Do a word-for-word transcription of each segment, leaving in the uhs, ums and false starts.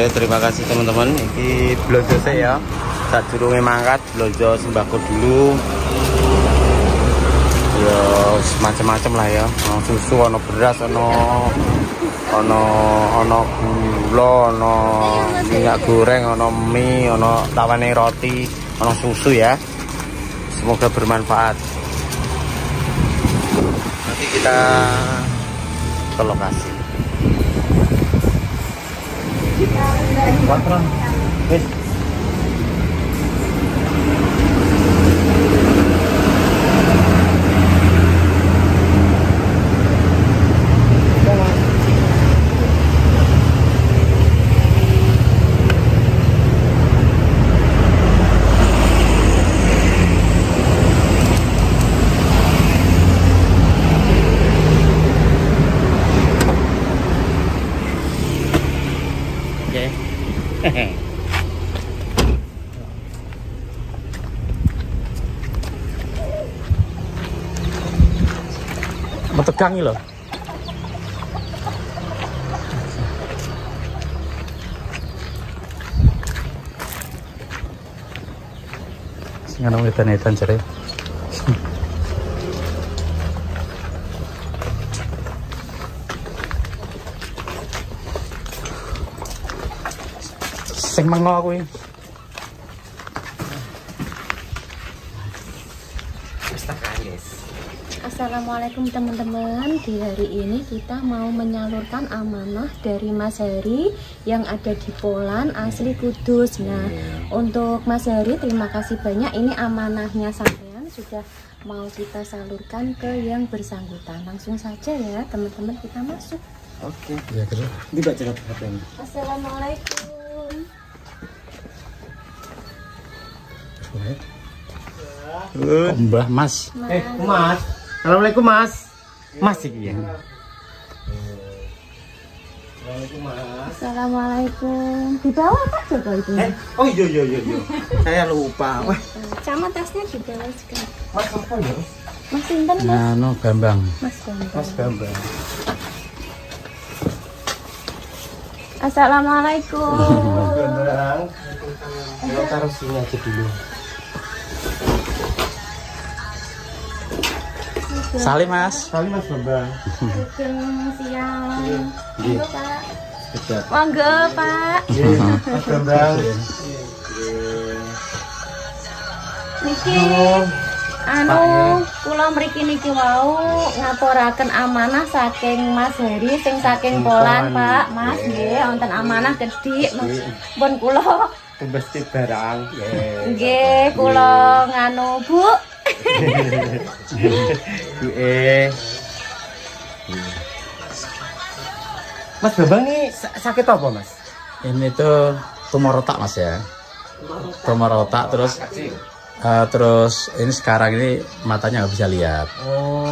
Oke, terima kasih teman-teman. Ini blojo saya ya. Saat durunge mangkat blojo sembako dulu. Ya macam-macam lah ya. Ono susu, ono beras, ono ono ono gula, ono minyak goreng, ono mie, ono tawane roti, ono susu ya. Semoga bermanfaat. Nanti kita ke lokasi. Patron, wes. Metegang loh. Sing ana wetan-wetan jare. Sing mengo kuwi. Assalamualaikum teman-teman. Di hari ini kita mau menyalurkan amanah dari Mas Heri yang ada di Polan asli Kudus. Nah, untuk Mas Heri terima kasih banyak. Ini amanahnya sampean sudah mau kita salurkan ke yang bersangkutan. Langsung saja ya teman-teman, kita masuk. Oke. Ya, dibaca H P-nya. Assalamualaikum. Mbah Mas. Mas. Eh, Mas. Assalamualaikum Mas. Mas iki ya. Assalamualaikum Mas. Assalamualaikum. Di bawah Pak Joko itu. Eh, oh iya iya iya. Saya lupa. Wah. Sama tasnya di bawah juga. Mas apa ya? Mas sinten Mas? Nah, no Bambang. Mas Bambang. Mas Bambang. Assalamualaikum. Mas Bambang. Kita taruh sini aja dulu. Salim Mas. Salim Mas Bambang. Sugeng siang. Monggo Pak. Monggo Pak. Mas Bambang. Niki anu kula mriki niki wau ngaporaken amanah saking Mas Heri sing saking Polan Pak. Mas nggih wonten amanah gedhi pun kula tumbesti barang. Nggih kula nganu Bu. Mas Bambang nih sakit apa Mas? Ini tuh tumor otak Mas ya. Tumor otak terus uh, terus ini sekarang ini matanya nggak bisa lihat. Oh,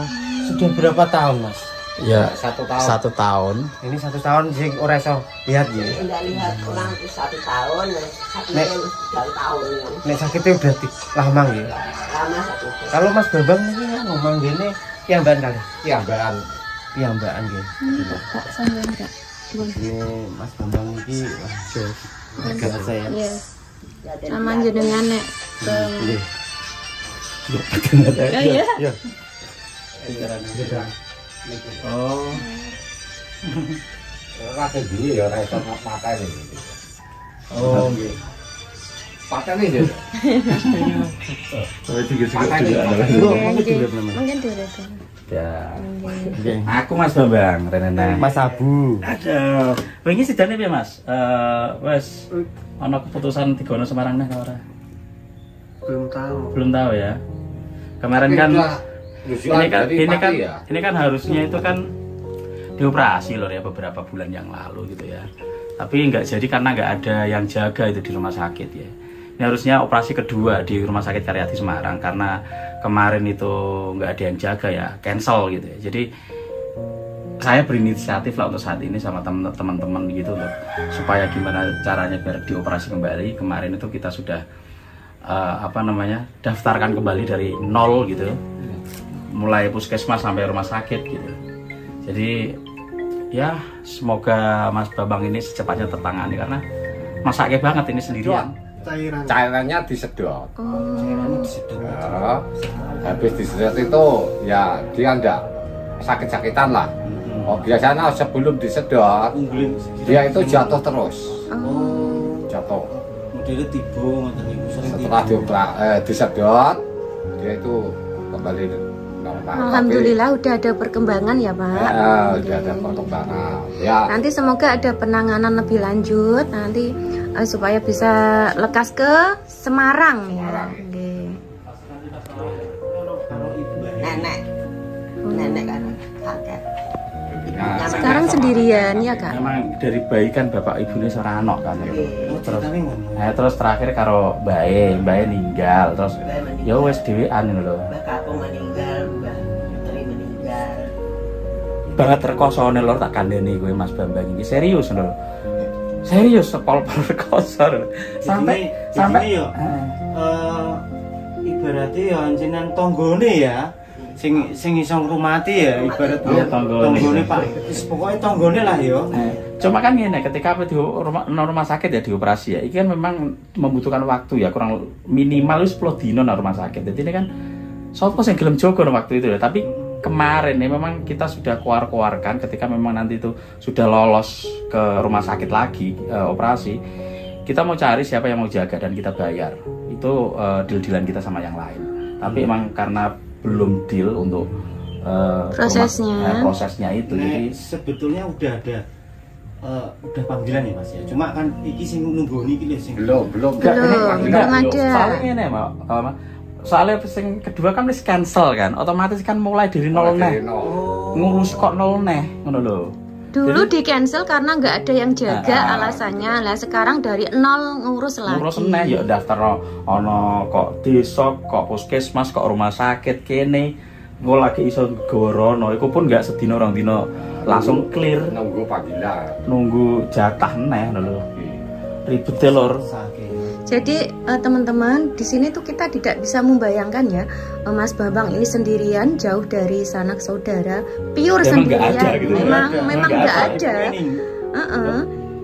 sudah berapa tahun Mas? Ya satu tahun. Satu tahun. Ini satu tahun sih ora iso lihat ya. Enggak lihat kurang satu tahun. Sakitnya udah tahun. Nek sakitnya udah lama ya. Lama satu. Kalau Mas Bambang ini ngomong gini, piambaan kali. Piambaan. Piambaan nggih. Enggak sampean enggak. Mas Bambang iki wah. Enggak saya. Iya. Aman jenengan nek. Nggih. Iya. Iya. Iya. Oh. Rasa dulu ya, rasa mata ini. Oh, nggih. Paten iki. Oh, iki juga. Mungkin durasi. Ya. Nggih. Aku Mas Bambang, Renana. Mas Abu. Aduh. Wingi sidane piye, Mas? Eh, wis ana keputusan digono Semarang neh ora? Belum tahu. Belum tahu ya. Kemarin kan ini kan, ini kan, ya? Ini kan harusnya itu kan dioperasi loh ya beberapa bulan yang lalu gitu ya. Tapi nggak jadi karena nggak ada yang jaga itu di rumah sakit ya. Ini harusnya operasi kedua di rumah sakit Karyati Semarang karena kemarin itu nggak ada yang jaga ya, cancel gitu ya. Jadi saya berinisiatif lah untuk saat ini sama teman-teman gitu loh, supaya gimana caranya biar dioperasi kembali. Kemarin itu kita sudah uh, apa namanya daftarkan kembali dari nol gitu. Mulai puskesmas sampai rumah sakit gitu. Jadi ya semoga Mas Bambang ini secepatnya tertangani karena masaknya banget ini sendirian. Cairan. Cairannya disedot. Oh. Cairannya disedot. Ya. Habis disedot itu ya dia enggak sakit-sakitan lah. Oh, biasanya sebelum disedot, Unggulin, dia itu jatuh terus. Oh. Jatuh. Modelnya tiba, setelah diopera, eh, disedot, dia itu kembali normal. Alhamdulillah. Tapi, udah ada perkembangan ya Pak. Ya, okay. Udah ada perkembangan. Ya. Nanti semoga ada penanganan lebih lanjut nanti eh, supaya bisa lekas ke Semarang. Semarang. Ya. Okay. Nenek, nenek kan kakek. Nah, sekarang sendirian ya Kak. Memang dari bayi kan bapak ibunya seorang anak kan. Ya. Terus, nah, terus terakhir karo bae, bae ninggal. Terus ya wes dhewean lho. Mbah kakung meninggal, Mbah Putri meninggal. Banget rekosone lho tak kandhani kowe Mas Bambang iki. Serius lho. Serius sepol-pol rekoso lho. Sampai jadi, sampai jadi yo. Uh, uh, ibaratnya yo jenengan tanggone ya. Sing sing isong rumati ya ibarat ya, tonggone Pak. Pokoknya tonggone lah yo. Eh, cuma kan ngene ketika di rumah, rumah sakit ya dioperasi ya. Iki kan memang membutuhkan waktu ya kurang minimal sepuluh dino nang rumah sakit. Jadi ini kan sapa sing gelem jaga waktu itu ya. Tapi kemarin ya memang kita sudah keluar-keluarkan ketika memang nanti itu sudah lolos ke rumah sakit lagi eh, operasi. Kita mau cari siapa yang mau jaga dan kita bayar. Itu eh, deal-dealan kita sama yang lain. Tapi hmm. emang karena belum deal untuk uh, prosesnya rumah, eh, prosesnya itu. Nah, jadi sebetulnya udah ada uh, udah panggilan ya Mas ya. Cuma kan iki sing nunggu niki lho sing belum belum enggak ada. Soalnya ngene, Mas. Soalnya sing kedua kan wis cancel kan. Otomatis kan mulai dari nol neh. Oh. Ngurus kok nol neh ngono lho. Dulu jadi, di cancel karena nggak ada yang jaga nah, alasannya lah sekarang dari nol ngurus lagi. Ngurus neh ya daftar ono kok desa kok puskesmas kok rumah sakit kene gue lagi iso gorono iku pun nggak sedino orang dino langsung clear nunggu panggilan nunggu jatah neh lho ribet lor. Jadi teman-teman di sini tuh kita tidak bisa membayangkan ya Mas Bambang ini sendirian jauh dari sanak saudara pure memang sendirian ada, gitu. memang memang nggak ada. Uh-uh.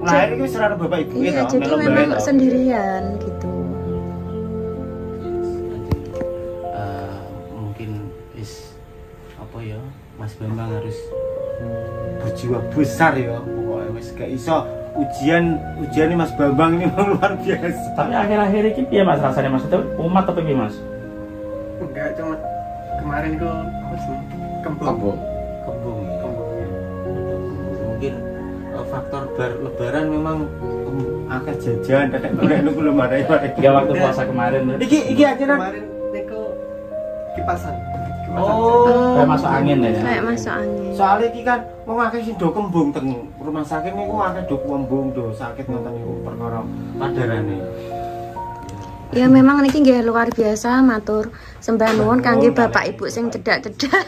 Lahir itu serana bapak ibu iya, jadi memang sendirian gitu. Uh, mungkin is apa ya Mas Bambang harus berjiwa besar ya pokoknya wis gak iso. Ujian, ujian ini Mas Bambang ini luar biasa. Tapi akhir-akhir ini ya Mas rasanya Mas itu umat apa gimana Mas? Enggak, cuma kemarin itu apa sih? Kembung. Kembung. Mungkin faktor bar, lebaran memang akeh jajan, kadang boleh nunggu lebaran ya waktu puasa kemarin. Iki iki akhirnya kemarin niku kipasan. Oh, kayak masuk angin ya. Kayak masuk angin. Soalnya iki kan wong akeh sing do kembung teng rumah sakit niku akeh do kembung do sakit ngoten niku perkara padarane. Ya memang niki nggih luar biasa matur sembah nuwun kangge bapak ibu sing cedhak-cedhak.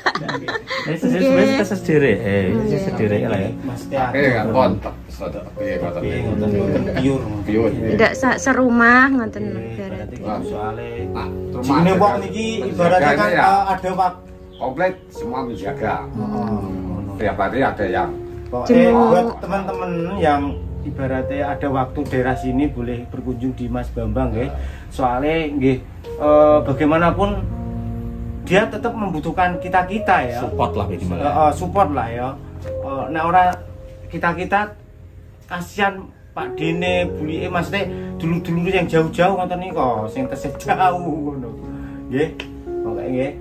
Wis wis wis sedherek. Eh, wis sedherek lah ya. Mas akeh gak kontak sedhak piye ngoten. Ngoten piyur, piyur. Ndak serumah ngoten negara. Soale jenenge wong niki ibaratnya kan ada waktu komplit semua menjaga. Tiap hari ada yang buat teman-teman yang ibaratnya ada waktu daerah sini boleh berkunjung di Mas Bambang nggih. Soalnya nggih e, bagaimanapun dia tetap membutuhkan kita-kita ya. Support lah minimal. E, e, support lah ya. E, nah orang kita-kita kasihan Pak Dene, Bulie maksudnya dulu-dulu yang jauh-jauh ngoten niku sing tesih jauh ngono. Nggih. Pokoke nggih.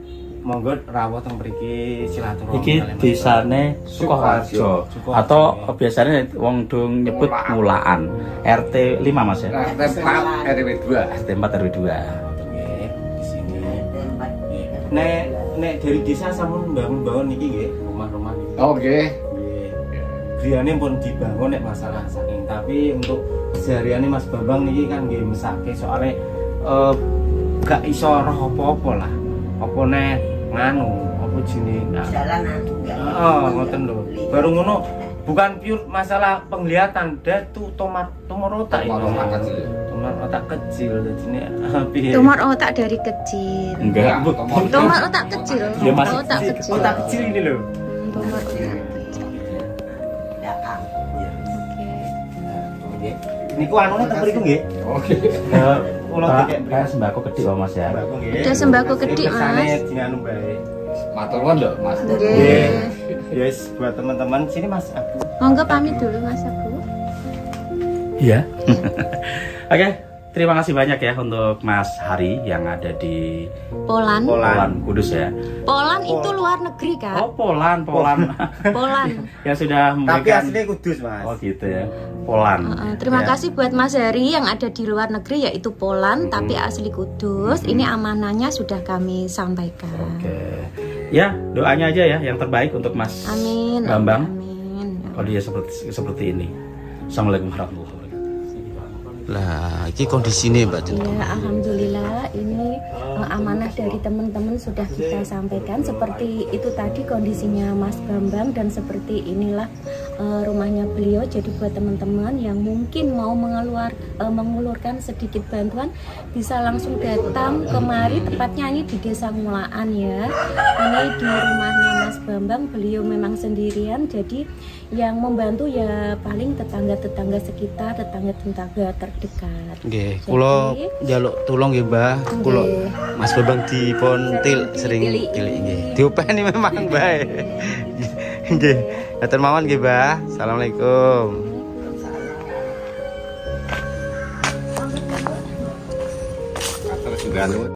Monggo rawuh teng mriki silaturahmi. Iki desane Sukoharjo atau biasanya wong dong nyebut Mulaan. R T lima Mas ya. R T empat R W dua. R T empat R W dua. Nggih, di sini. Nek nek dari desa sampun mbangun-mbangun niki nggih rumah-rumah niki. Oh nggih. Nggih. Griyane pun dibangun nek masalah saking tapi untuk sehariane Mas Bambang niki kan nggih mesake soalnya eh gak iso roh apa-apa lah. Apa nek nganu apa jenis nah. Jalan oh ngoten lho baru ngono bukan pure masalah penglihatan dia tuh tomat tumor otak tumor otak kecil tumor otak kecil jadi ini tumor otak dari kecil enggak tumor otak kecil tumor otak kecil otak kecil ini lho tumor otak kecil Niku anu nih terperitung ya. Oke. Kalau kayak sembako kecil loh mas ya. Ada sembako kecil mas. Kesannya anu baik. Matur nuwun lho mas. Nggih. Yes buat teman-teman sini mas Abu. Monggo pamit dulu mas Abu. Iya. Oke. Terima kasih banyak ya untuk Mas Heri yang ada di Polan, Polan Kudus ya. Polan itu luar negeri kan? Oh Polan, Polan, Polan. Yang sudah memberikan. Tapi asli Kudus mas. Oh gitu ya, Polan. Uh, uh, terima ya. kasih buat Mas Heri yang ada di luar negeri yaitu Polan, hmm. tapi asli Kudus. Hmm. Ini amanahnya sudah kami sampaikan. Oke, okay. Ya doanya aja ya yang terbaik untuk Mas Amin, Bambang. Amin. Kalau dia seperti seperti ini. Assalamualaikum warahmatullahi wabarakatuh. Lah, ini kondisi ini Mbak Cento. Ya, alhamdulillah ini uh, amanah dari teman-teman sudah kita sampaikan. Seperti itu tadi kondisinya Mas Bambang dan seperti inilah uh, rumahnya beliau. Jadi buat teman-teman yang mungkin mau mengeluar, uh, mengulurkan sedikit bantuan bisa langsung datang kemari. Tepatnya ini di Desa Mulaan ya. Ini di rumahnya Mas Bambang. Beliau memang sendirian. Jadi yang membantu ya paling tetangga-tetangga sekitar, tetangga-tetangga ter dekat. Nggih, kula njaluk tulung nggih, Mbah. Kula Mas Bambang dipun til sering tilik nggih. Diopeni memang bae. Nggih. Hatur mawon nggih, Mbah. Assalamualaikum. Waalaikumsalam.